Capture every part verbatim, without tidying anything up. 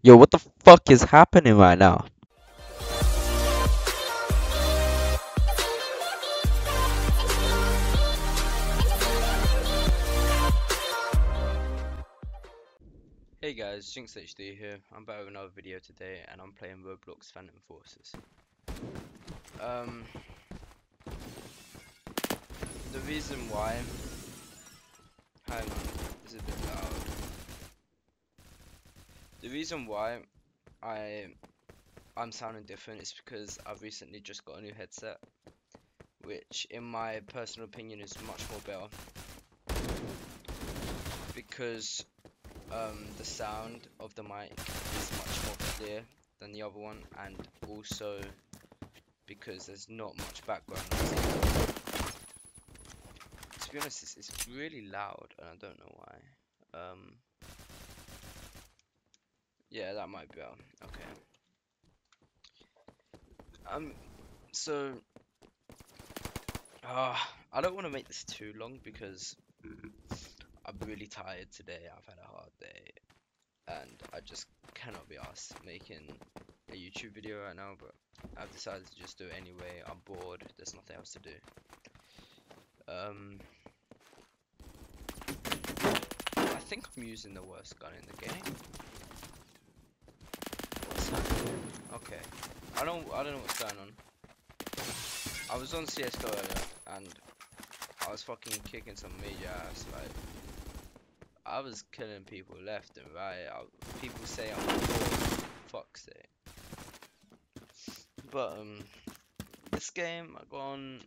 Yo, what the fuck is happening right now? Hey guys, JinxHD here. I'm back with another video today and I'm playing Roblox Phantom Forces. Um, the reason why... Hang on, this is a bit loud. The reason why I, I'm sounding different is because I've recently just got a new headset, which in my personal opinion is much more better, because um, the sound of the mic is much more clear than the other one, and also because there's not much background noise. To be honest, it's, it's really loud and I don't know why. Um, Yeah, that might be out. Okay. Um, so... Uh, I don't want to make this too long because I'm really tired today. I've had a hard day. And I just cannot be arsed making a YouTube video right now. But I've decided to just do it anyway. I'm bored. There's nothing else to do. Um, I think I'm using the worst gun in the game. Okay, I don't I don't know what's going on. I was on C S G O earlier and I was fucking kicking some major ass. Like, I was killing people left and right. I, people say I'm bored. Fuck's sake. But um, this game I got on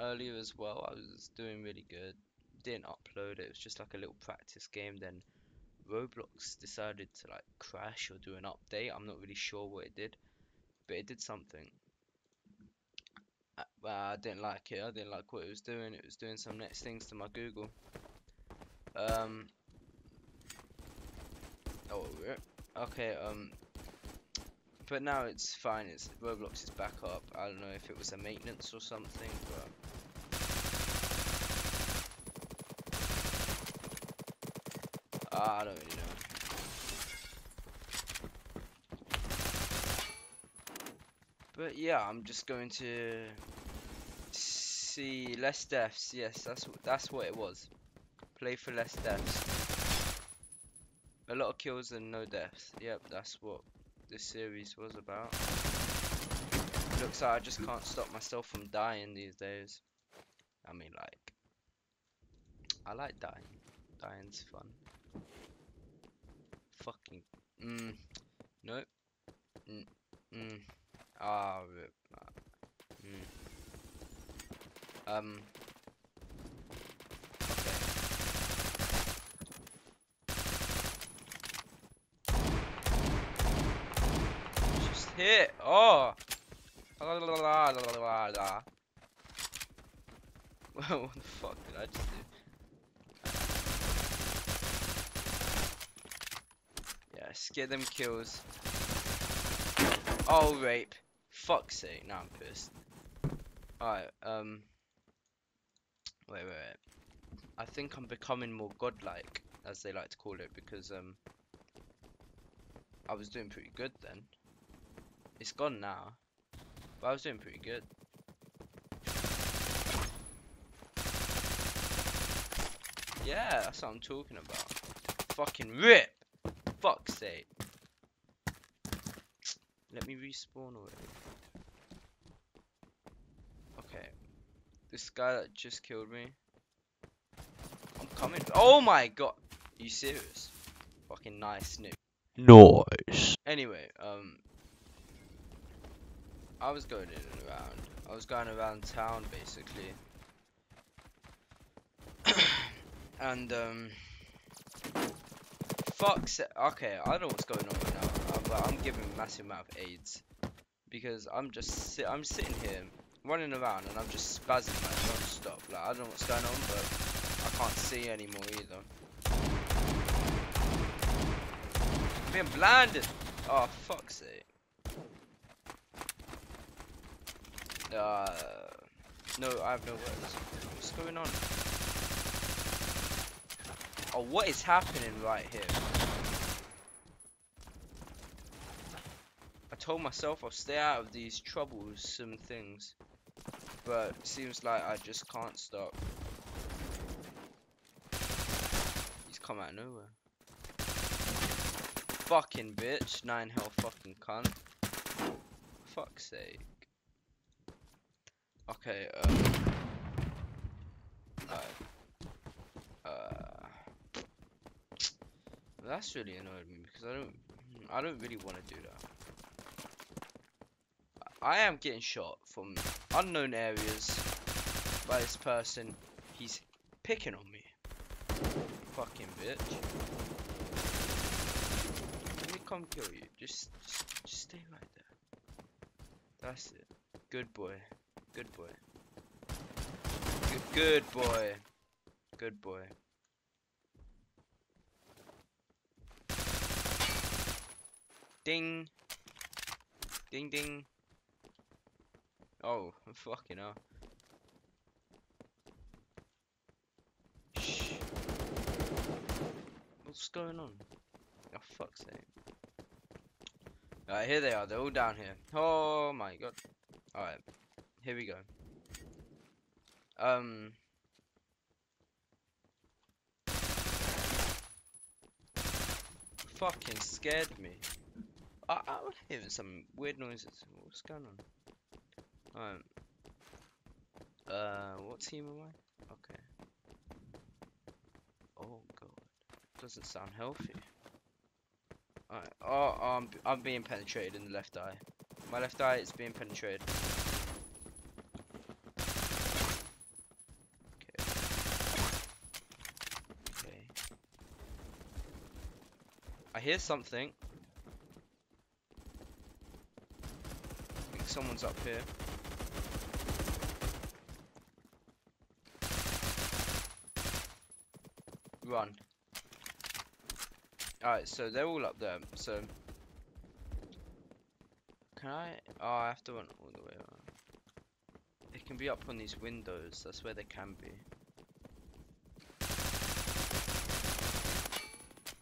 earlier as well. I was doing really good. Didn't upload it. It was just like a little practice game. Then Roblox decided to like crash or do an update. I'm not really sure what it did, but it did something. I, I didn't like it. I didn't like what it was doing. It was doing some next things to my Google. Um. Oh, okay. Um. But now it's fine. It's Roblox is back up. I don't know if it was a maintenance or something, but. I don't really know. But yeah, I'm just going to see less deaths. Yes, that's that's what it was. Play for less deaths. A lot of kills and no deaths. Yep, that's what this series was about. Looks like I just can't stop myself from dying these days. I mean, like, I like dying. Dying's fun. Fucking mm, nope. Mm, mm. Ah, rip. Mm. Um. Okay. Just hit. Oh. La la la la la la. What the fuck did I just do? Get them kills. Oh, rape. Fuck's sake. Now nah, I'm pissed. Alright, um. Wait, wait, wait. I think I'm becoming more godlike, as they like to call it, because, um. I was doing pretty good then. It's gone now. But I was doing pretty good. Yeah, that's what I'm talking about. Fucking rip! Fuck's sake. Let me respawn already. Okay. This guy that just killed me. I'm coming. Oh my god. Are you serious? Fucking nice nuke. Nice. Anyway, um. I was going in and around. I was going around town basically. and, um. Fuck's sake. Okay, I don't know what's going on right now, but I'm, I'm giving a massive amount of AIDS because I'm just si I'm sitting here running around and I'm just spazzing like non-stop. Like I don't know what's going on, but I can't see anymore either. I'm being blinded. Oh fuck's sake. Uh, no, I have no words. What's going on? Oh, what is happening right here? told myself I'll stay out of these troublesome things, but it seems like I just can't stop. He's come out of nowhere. Fucking bitch, nine health fucking cunt. Fuck's sake. Okay, um uh, uh that's really annoyed me because I don't I don't really want to do that. I am getting shot from unknown areas by this person. He's picking on me. Fucking bitch. Let me come kill you. Just, just, just stay right there. That's it. Good boy. Good boy. Good, good boy. Good boy. Ding, ding, ding. Oh, fucking hell. Shh. What's going on? Oh, fuck's sake. Alright, here they are. They're all down here. Oh my god. Alright, here we go. Um. Fucking scared me. I, I was hearing some weird noises. What's going on? Um. Uh, what team am I? Okay. Oh god, doesn't sound healthy. Alright. Oh, I'm I'm being penetrated in the left eye. My left eye is being penetrated. Okay. Okay. I hear something. Someone's up here. Run. Alright, so they're all up there. So, can I? Oh, I have to run all the way around. They can be up on these windows. That's where they can be.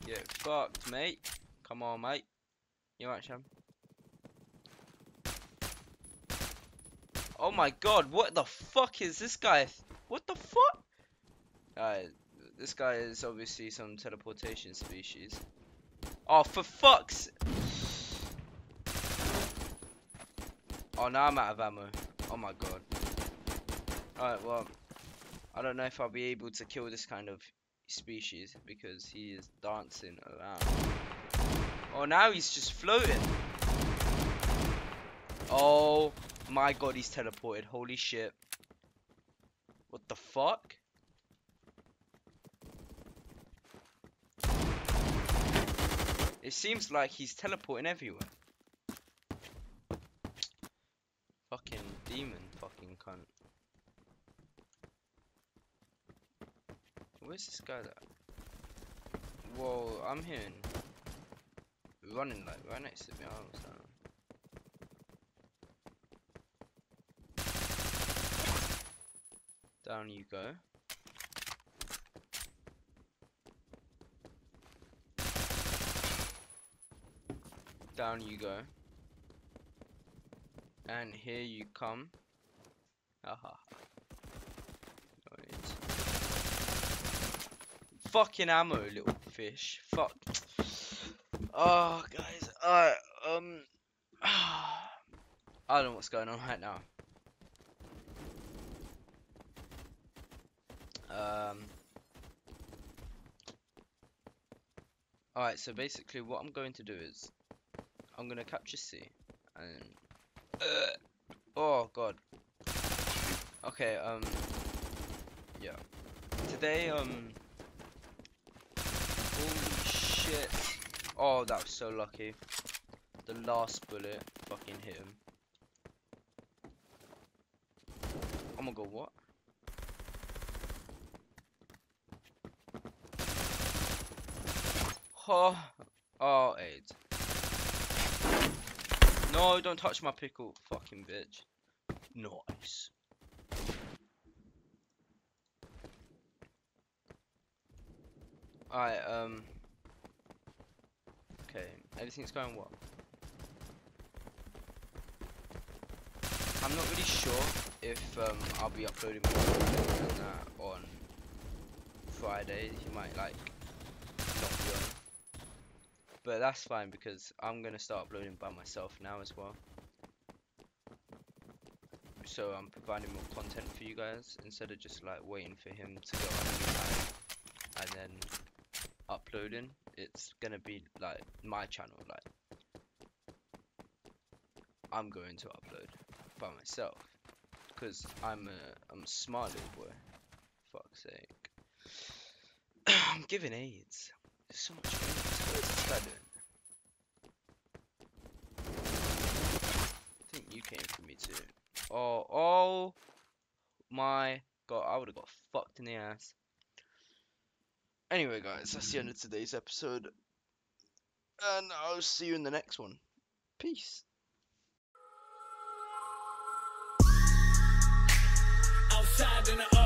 Get fucked, mate. Come on, mate. You alright, Sham? Oh my god, what the fuck is this guy? What the fuck? Alright, this guy is obviously some teleportation species. Oh, for fuck's... Oh, now I'm out of ammo. Oh my god. Alright, well, I don't know if I'll be able to kill this kind of species because he is dancing around. Oh, now he's just floating. Oh... my god, he's teleported. Holy shit. What the fuck? It seems like he's teleporting everywhere. Fucking demon fucking cunt. Where's this guy at? Whoa, I'm hearing running like right next to me. I don't know. Down you go. Down you go. And here you come. Haha. Fucking ammo, little fish. Fuck. Oh, guys. Alright, um. I don't know what's going on right now. Um, Alright, so basically what I'm going to do is I'm going to capture C and uh, oh god. Okay, um yeah, today um holy shit. Oh, that was so lucky. The last bullet fucking hit him. Oh my god, what? Oh, oh, aid. No, don't touch my pickle, fucking bitch. Nice. Alright, um. Okay, everything's going well. I'm not really sure if um, I'll be uploading more than that on Friday. You might like not be on, but that's fine because I'm gonna start uploading by myself now as well. So I'm providing more content for you guys instead of just like waiting for him to go on and then uploading. It's gonna be like my channel, like I'm going to upload by myself because I'm a I'm a smart little boy. Fuck's sake. I'm giving AIDS. There's so much AIDS. What is this guy doing? I think you came for me too. Oh, oh my god, I would have got fucked in the ass. Anyway guys, that's the end of today's episode, and I'll see you in the next one. Peace. Outside in the